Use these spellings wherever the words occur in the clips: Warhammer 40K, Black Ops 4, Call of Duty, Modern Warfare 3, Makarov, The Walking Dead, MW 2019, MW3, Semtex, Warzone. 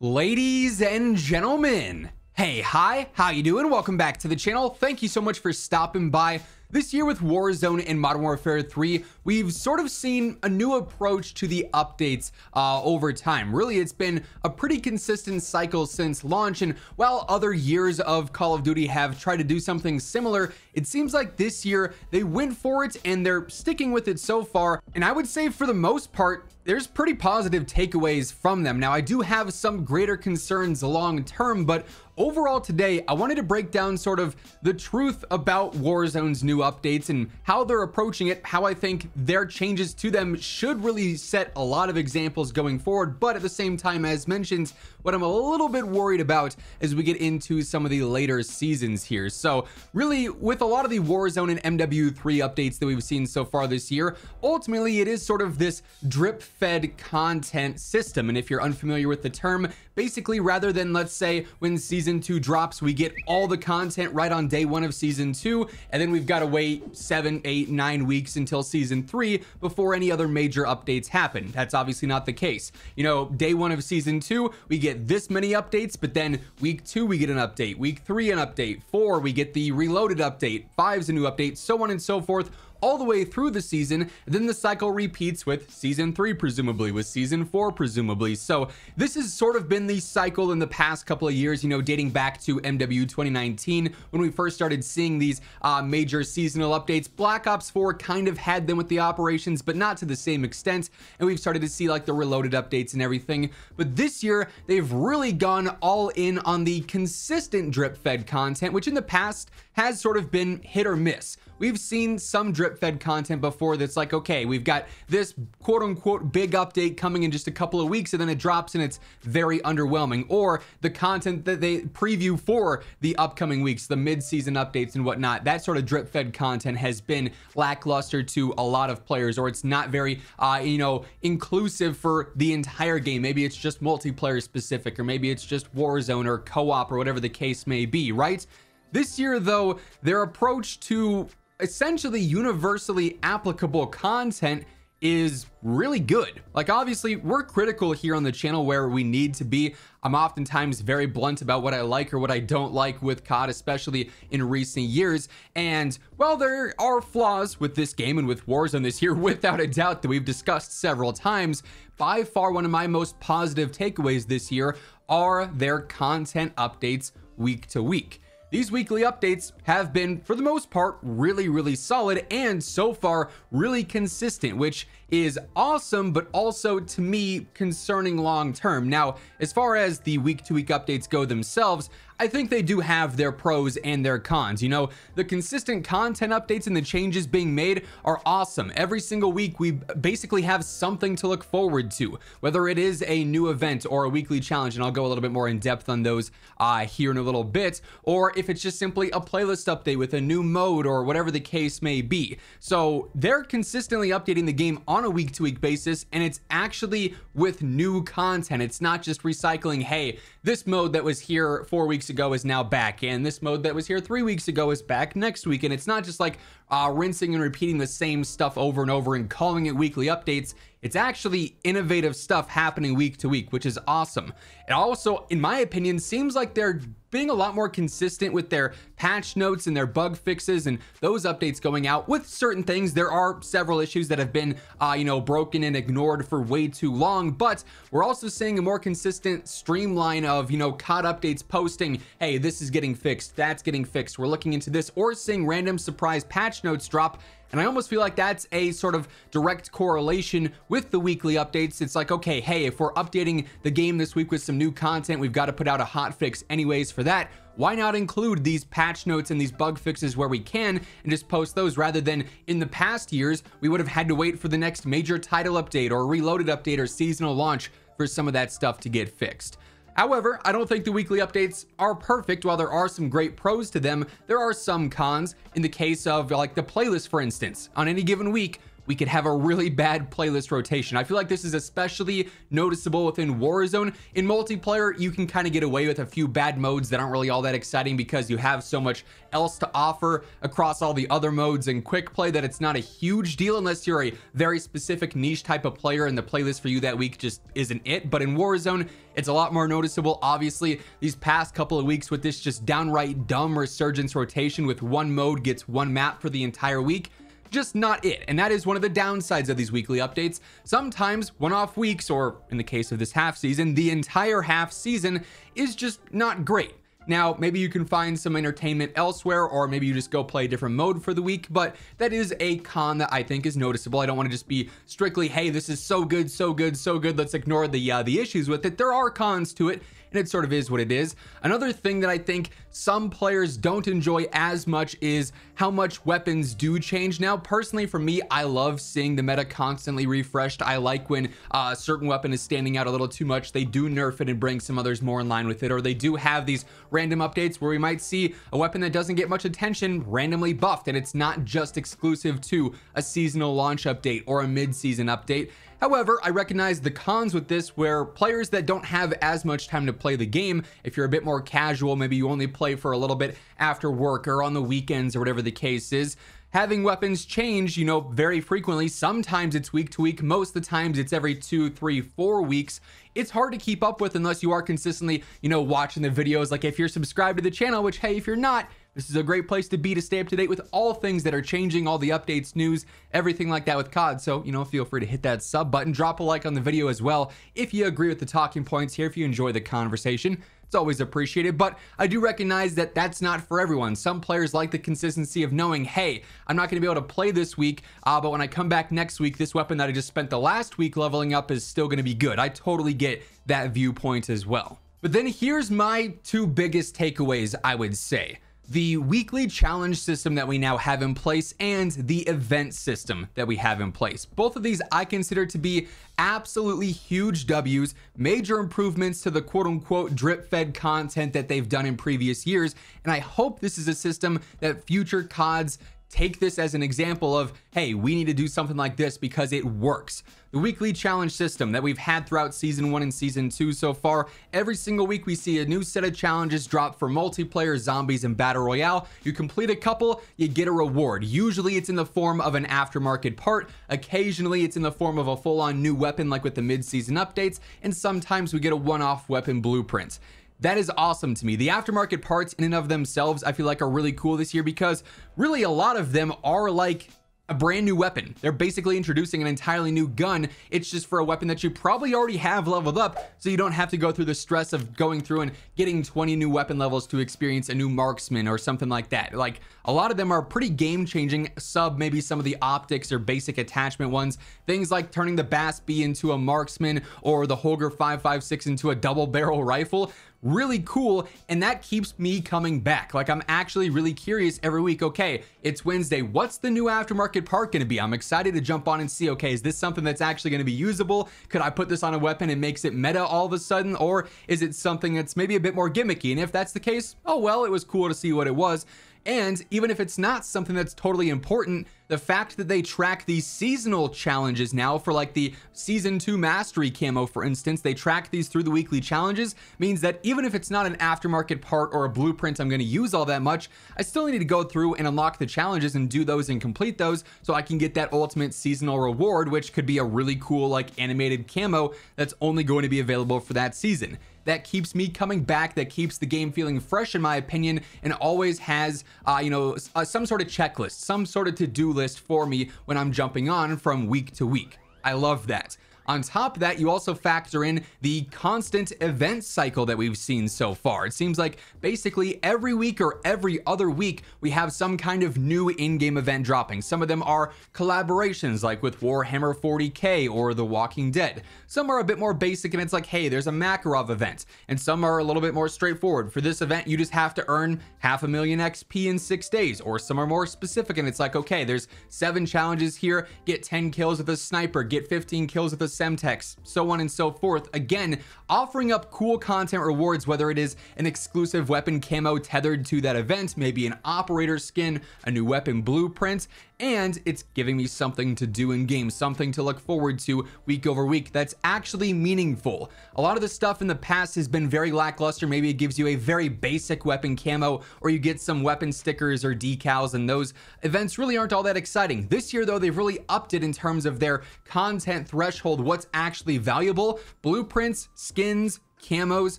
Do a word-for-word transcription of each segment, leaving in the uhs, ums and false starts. Ladies and gentlemen, hey, hi, how you doing? Welcome back to the channel. Thank you so much for stopping by. This year with Warzone and Modern Warfare three, we've sort of seen a new approach to the updates uh, over time. Really, it's been a pretty consistent cycle since launch, and while other years of Call of Duty have tried to do something similar, it seems like this year they went for it and they're sticking with it so far. And I would say for the most part, there's pretty positive takeaways from them. Now, I do have some greater concerns long term, but overall today, I wanted to break down sort of the truth about Warzone's new updates and how they're approaching it, how I think their changes to them should really set a lot of examples going forward. But at the same time, as mentioned, what I'm a little bit worried about as we get into some of the later seasons here. So really, with a lot of the Warzone and M W three updates that we've seen so far this year, ultimately, it is sort of this drip-fed content system. And if you're unfamiliar with the term, basically, rather than, let's say, when season two drops, we get all the content right on day one of season two, and then we've got to wait seven eight nine weeks until season three before any other major updates happen. That's obviously not the case. You know, day one of season two we get this many updates, but then week two we get an update, week three an update, four we get the Reloaded update, five's a new update, so on and so forth all the way through the season. And then the cycle repeats with season three, presumably, with season four, presumably. So this has sort of been the cycle in the past couple of years, you know, dating back to M W twenty nineteen, when we first started seeing these uh, major seasonal updates. Black Ops four kind of had them with the operations, but not to the same extent. And we've started to see like the Reloaded updates and everything. But this year, they've really gone all in on the consistent drip-fed content, which in the past has sort of been hit or miss. We've seen some drip-fed content before that's like, okay, we've got this quote-unquote big update coming in just a couple of weeks, and then it drops and it's very underwhelming. Or the content that they preview for the upcoming weeks, the mid-season updates and whatnot, that sort of drip-fed content has been lackluster to a lot of players, or it's not very, uh, you know, inclusive for the entire game. Maybe it's just multiplayer-specific, or maybe it's just Warzone or co-op or whatever the case may be, right? This year, though, their approach to essentially universally applicable content is really good. Like, obviously, we're critical here on the channel where we need to be. I'm oftentimes very blunt about what I like or what I don't like with C O D, especially in recent years. And while there are flaws with this game and with Warzone this year, without a doubt, that we've discussed several times, by far one of my most positive takeaways this year are their content updates week to week. These weekly updates have been, for the most part, really, really solid and so far really consistent, which is awesome, but also to me concerning long term. Now, as far as the week to week updates go themselves, I think they do have their pros and their cons. You know, the consistent content updates and the changes being made are awesome. Every single week, we basically have something to look forward to, whether it is a new event or a weekly challenge, and I'll go a little bit more in depth on those uh, here in a little bit, or if it's just simply a playlist update with a new mode or whatever the case may be. So they're consistently updating the game on a week-to-week basis, and it's actually with new content. It's not just recycling, hey, this mode that was here four weeks ago is now back, and this mode that was here three weeks ago is back next week. And it's not just like uh rinsing and repeating the same stuff over and over and calling it weekly updates. It's actually innovative stuff happening week to week, which is awesome. It also, in my opinion, seems like they're being a lot more consistent with their patch notes and their bug fixes and those updates going out with certain things. There are several issues that have been, uh, you know, broken and ignored for way too long, but we're also seeing a more consistent streamline of, you know, C O D updates posting, hey, this is getting fixed, that's getting fixed, we're looking into this, or seeing random surprise patch notes drop. And I almost feel like that's a sort of direct correlation with the weekly updates. It's like, okay, hey, if we're updating the game this week with some new content, we've got to put out a hotfix anyways for that. Why not include these patch notes and these bug fixes where we can and just post those, rather than in the past years, we would have had to wait for the next major title update or Reloaded update or seasonal launch for some of that stuff to get fixed. However, I don't think the weekly updates are perfect. While there are some great pros to them, there are some cons. In the case of like the playlist, for instance, on any given week, we could have a really bad playlist rotation. I feel like this is especially noticeable within Warzone. In multiplayer, you can kind of get away with a few bad modes that aren't really all that exciting because you have so much else to offer across all the other modes and quick play that it's not a huge deal unless you're a very specific niche type of player and the playlist for you that week just isn't it. But in Warzone, it's a lot more noticeable. Obviously, these past couple of weeks with this just downright dumb resurgence rotation with one mode gets one map for the entire week, just not it. And that is one of the downsides of these weekly updates. Sometimes one-off weeks, or in the case of this half season, the entire half season is just not great. Now, maybe you can find some entertainment elsewhere, or maybe you just go play a different mode for the week, but that is a con that I think is noticeable. I don't want to just be strictly, hey, this is so good, so good, so good, let's ignore the uh, the issues with it. There are cons to it, and it sort of is what it is. Another thing that I think some players don't enjoy as much is how much weapons do change. Now, personally, for me, I love seeing the meta constantly refreshed. I like when uh, a certain weapon is standing out a little too much. They do nerf it and bring some others more in line with it, or they do have these random updates where we might see a weapon that doesn't get much attention randomly buffed, and it's not just exclusive to a seasonal launch update or a mid-season update. However, I recognize the cons with this, where players that don't have as much time to play the game, if you're a bit more casual, maybe you only play for a little bit after work or on the weekends or whatever the case is, having weapons change, you know, very frequently. Sometimes it's week to week, most of the times it's every two, three, four weeks. It's hard to keep up with unless you are consistently, you know, watching the videos. Like if you're subscribed to the channel, which, hey, if you're not, this is a great place to be to stay up to date with all things that are changing, all the updates, news, everything like that with C O D. So, you know, feel free to hit that sub button, drop a like on the video as well if you agree with the talking points here, if you enjoy the conversation. It's always appreciated, but I do recognize that that's not for everyone. Some players like the consistency of knowing, hey, I'm not going to be able to play this week, uh, but when I come back next week, this weapon that I just spent the last week leveling up is still going to be good. I totally get that viewpoint as well. But then here's my two biggest takeaways, I would say. The weekly challenge system that we now have in place and the event system that we have in place. Both of these I consider to be absolutely huge W's, major improvements to the quote unquote drip fed content that they've done in previous years. And I hope this is a system that future C O Ds take this as an example of, hey, we need to do something like this because it works. The weekly challenge system that we've had throughout season one and season two so far, every single week we see a new set of challenges drop for multiplayer, zombies, and battle royale. You complete a couple, you get a reward. Usually it's in the form of an aftermarket part. Occasionally it's in the form of a full-on new weapon like with the mid-season updates, and sometimes we get a one-off weapon blueprint. That is awesome to me. The aftermarket parts in and of themselves, I feel like are really cool this year because really a lot of them are like a brand new weapon. They're basically introducing an entirely new gun. It's just for a weapon that you probably already have leveled up, so you don't have to go through the stress of going through and getting twenty new weapon levels to experience a new marksman or something like that. Like a lot of them are pretty game changing, sub maybe some of the optics or basic attachment ones, things like turning the Bass B into a marksman or the Holger five five six into a double barrel rifle. Really cool, and that keeps me coming back. Like I'm actually really curious every week. Okay, it's Wednesday, what's the new aftermarket part going to be? I'm excited to jump on and see, okay, is this something that's actually going to be usable? Could I put this on a weapon and makes it meta all of a sudden, or is it something that's maybe a bit more gimmicky? And if that's the case, oh well, it was cool to see what it was. And even if it's not something that's totally important, the fact that they track these seasonal challenges now for like the season two mastery camo, for instance, they track these through the weekly challenges, means that even if it's not an aftermarket part or a blueprint I'm going to use all that much, I still need to go through and unlock the challenges and do those and complete those so I can get that ultimate seasonal reward, which could be a really cool like animated camo that's only going to be available for that season. That keeps me coming back. That keeps the game feeling fresh, in my opinion, and always has, uh, you know, uh, some sort of checklist, some sort of to-do list for me when I'm jumping on from week to week. I love that. On top of that, you also factor in the constant event cycle that we've seen so far. It seems like basically every week or every other week, we have some kind of new in-game event dropping. Some of them are collaborations like with Warhammer forty K or The Walking Dead. Some are a bit more basic and it's like, hey, there's a Makarov event. And some are a little bit more straightforward. For this event, you just have to earn half a million X P in six days. Or some are more specific and it's like, okay, there's seven challenges here. Get ten kills with a sniper, get fifteen kills with a Semtex, so on and so forth. Again, offering up cool content rewards, whether it is an exclusive weapon camo tethered to that event, maybe an operator skin, a new weapon blueprint, and it's giving me something to do in game, something to look forward to week over week that's actually meaningful. A lot of the stuff in the past has been very lackluster. Maybe it gives you a very basic weapon camo, or you get some weapon stickers or decals, and those events really aren't all that exciting. This year though, they've really upped it in terms of their content threshold, what's actually valuable: blueprints, skins, camos,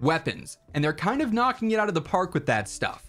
weapons, and they're kind of knocking it out of the park with that stuff.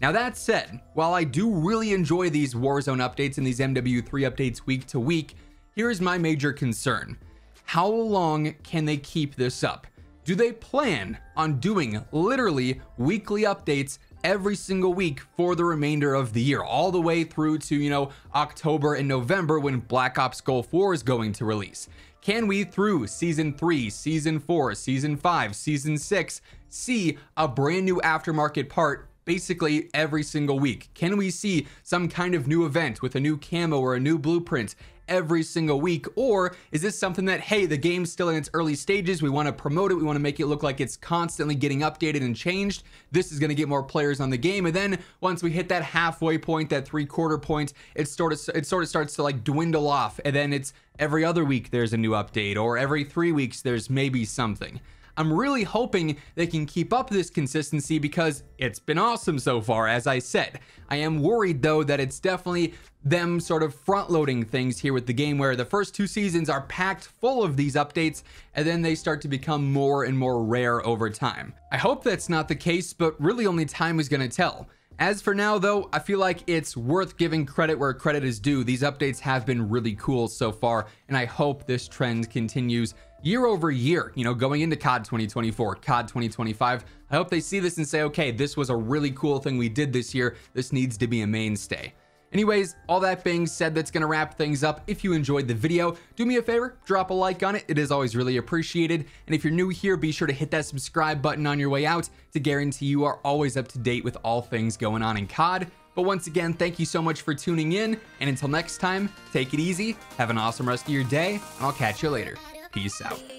Now that said, while I do really enjoy these Warzone updates and these M W three updates week to week, here's my major concern. How long can they keep this up? Do they plan on doing literally weekly updates every single week for the remainder of the year, all the way through to, you know, October and November when Black Ops Gulf War is going to release? Can we, through season three, season four, season five, season six, see a brand new aftermarket part basically every single week? Can we see some kind of new event with a new camo or a new blueprint every single week? Or is this something that, hey, the game's still in its early stages, we want to promote it, we want to make it look like it's constantly getting updated and changed, this is going to get more players on the game, and then once we hit that halfway point, that three-quarter point, it sort of it sort of starts to like dwindle off, and then it's every other week there's a new update, or every three weeks there's maybe something. I'm really hoping they can keep up this consistency because it's been awesome so far, as I said. I am worried though that it's definitely them sort of front-loading things here with the game, where the first two seasons are packed full of these updates, and then they start to become more and more rare over time. I hope that's not the case, but really only time is gonna tell. As for now though, I feel like it's worth giving credit where credit is due. These updates have been really cool so far, and I hope this trend continues year over year, you know, going into C O D twenty twenty-four, C O D twenty twenty-five. I hope they see this and say, okay, this was a really cool thing we did this year, this needs to be a mainstay. Anyways, all that being said, that's gonna wrap things up. If you enjoyed the video, do me a favor, drop a like on it. It is always really appreciated. And if you're new here, be sure to hit that subscribe button on your way out to guarantee you are always up to date with all things going on in C O D. But once again, thank you so much for tuning in. And until next time, take it easy, have an awesome rest of your day, and I'll catch you later. Peace out.